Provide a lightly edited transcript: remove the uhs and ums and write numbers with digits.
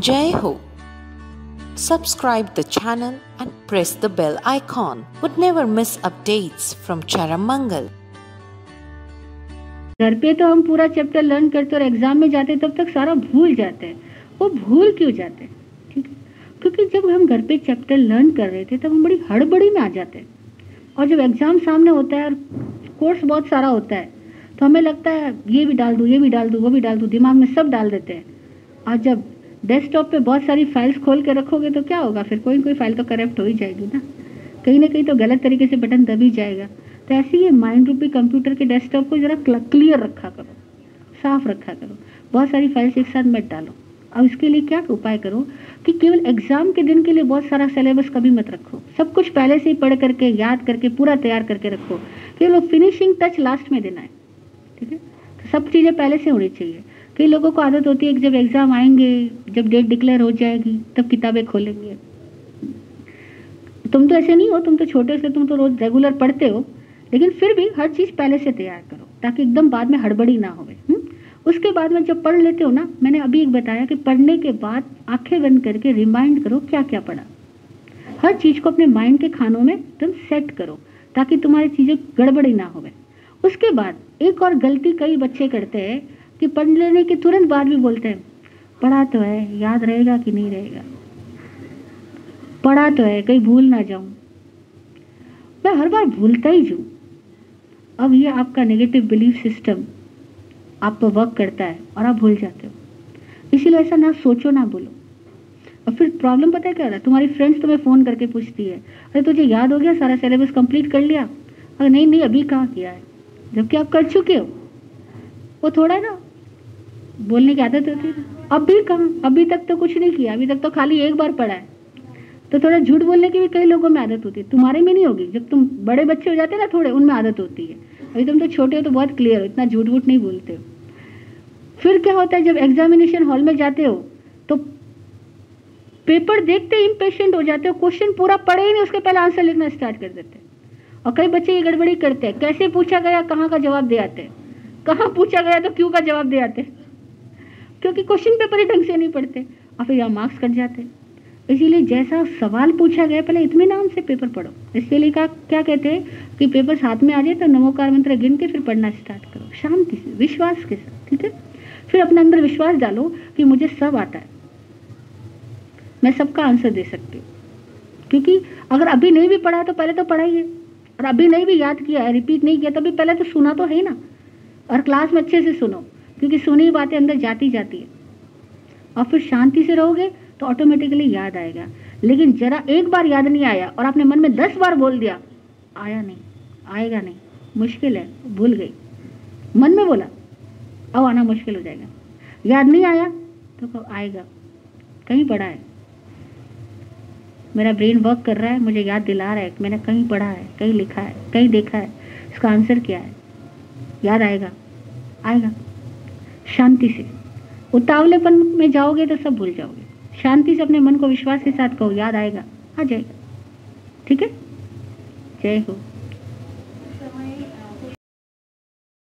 Jai Ho! Subscribe the channel and press the bell icon. Would never miss updates from Charammangal. घर पे तो हम पूरा chapter learn करते और एग्जाम में जाते तब तक सारा भूल जाते हैं। वो भूल क्यों जाते हैं? ठीक है, क्योंकि जब हम घर पे चैप्टर लर्न कर रहे थे तब हम बड़ी हड़बड़ी में आ जाते हैं, और जब एग्जाम सामने होता है और कोर्स बहुत सारा होता है तो हमें लगता है ये भी डाल दूँ, ये भी डाल दूँ, वो भी डाल दूँ, दिमाग में सब डाल देते हैं। और जब डेस्कटॉप पे बहुत सारी फाइल्स खोल के रखोगे तो क्या होगा, फिर कोई कोई फाइल तो करप्ट हो ही जाएगी ना कहीं तो गलत तरीके से बटन दब ही जाएगा। तो ऐसे ही माइंड रूपी कंप्यूटर के डेस्कटॉप को जरा क्लियर रखा करो, साफ रखा करो, बहुत सारी फाइल्स एक साथ मत डालो। अब इसके लिए क्या उपाय करो कि केवल एग्जाम के दिन के लिए बहुत सारा सिलेबस कभी मत रखो, सब कुछ पहले से ही पढ़ करके याद करके पूरा तैयार करके रखो, केवल फिनिशिंग टच लास्ट में देना है। ठीक है, तो सब चीज़ें पहले से होनी चाहिए। कई लोगों को आदत होती है कि जब एग्ज़ाम आएंगे, जब डेट डिक्लेयर हो जाएगी तब किताबें खोलेंगे। तुम तो ऐसे नहीं हो, तुम तो छोटे से तुम तो रोज़ रेगुलर पढ़ते हो, लेकिन फिर भी हर चीज़ पहले से तैयार करो ताकि एकदम बाद में हड़बड़ी ना होवे। उसके बाद में जब पढ़ लेते हो ना, मैंने अभी एक बताया कि पढ़ने के बाद आंखें बंद करके रिमाइंड करो क्या क्या पढ़ा। हर चीज़ को अपने माइंड के खानों में तुम सेट करो ताकि तुम्हारी चीज़ें गड़बड़ी ना होवे। उसके बाद एक और गलती कई बच्चे करते हैं कि पढ़ लेने के तुरंत बाद भी बोलते हैं पढ़ा तो है, याद रहेगा कि नहीं रहेगा, पढ़ा तो है कहीं भूल ना जाऊं, मैं हर बार भूलता ही जाऊं। अब ये आपका नेगेटिव बिलीफ सिस्टम आप पर वर्क करता है और आप भूल जाते हो, इसीलिए ऐसा ना सोचो ना बोलो। और फिर प्रॉब्लम पता है क्या हो रहा है, तुम्हारी फ्रेंड्स तुम्हें फ़ोन करके पूछती है अरे तुझे याद हो गया, सारा सिलेबस कंप्लीट कर लिया? अरे नहीं नहीं अभी कहाँ किया है, जबकि आप कर चुके हो। वो थोड़ा ना बोलने की आदत होती है, अभी कहाँ, अभी तक तो कुछ नहीं किया, अभी तक तो खाली एक बार पढ़ा है। तो थोड़ा झूठ बोलने की भी कई लोगों में आदत होती है, तुम्हारे में नहीं होगी, जब तुम बड़े बच्चे हो जाते ना थोड़े उनमें आदत होती है, अभी तुम तो छोटे हो तो बहुत क्लियर हो, इतना झूठ वूठ नहीं बोलते हो। फिर क्या होता है जब एग्जामिनेशन हॉल में जाते हो तो पेपर देखते ही इम्पेशेंट हो जाते हो, क्वेश्चन पूरा पढ़े ही नहीं उसके पहले आंसर लिखना स्टार्ट कर देते हैं। और कई बच्चे ये गड़बड़ी करते हैं, कैसे पूछा गया कहाँ का जवाब दे आते हैं, कहाँ पूछा गया तो क्यों का जवाब दे आते, क्योंकि क्वेश्चन पेपर ही ढंग से नहीं पढ़ते और फिर यहाँ मार्क्स कट जाते। इसीलिए जैसा सवाल पूछा गया पहले इत्मीनान से पेपर पढ़ो। इसके लिए क्या कहते हैं कि पेपर हाथ में आ जाए तो नमोकार मंत्र गिन के फिर पढ़ना स्टार्ट करो, शांति से, विश्वास के साथ। ठीक है, फिर अपने अंदर विश्वास डालो कि मुझे सब आता है, मैं सबका आंसर दे सकती हूँ। क्योंकि अगर अभी नहीं भी पढ़ा तो पहले तो पढ़ा ही है, और अभी नहीं भी याद किया है, रिपीट नहीं किया तो भी पहले तो सुना तो है ना, और क्लास में अच्छे से सुनो क्योंकि सुनी बातें अंदर जाती जाती है। और फिर शांति से रहोगे तो ऑटोमेटिकली याद आएगा। लेकिन जरा एक बार याद नहीं आया और आपने मन में 10 बार बोल दिया आया नहीं, आएगा नहीं, मुश्किल है, भूल गई, मन में बोला, अब आना मुश्किल हो जाएगा। याद नहीं आया तो कब आएगा, कहीं पढ़ा है, मेरा ब्रेन वर्क कर रहा है, मुझे याद दिला रहा है कि मैंने कहीं पढ़ा है, कहीं लिखा है, कहीं देखा है, इसका आंसर क्या है, याद आएगा, आएगा। शांति से, उतावलेपन में जाओगे तो सब भूल जाओगे। शांति से अपने मन को विश्वास के साथ कहो याद आएगा, आ जाएगा। ठीक है, जय हो।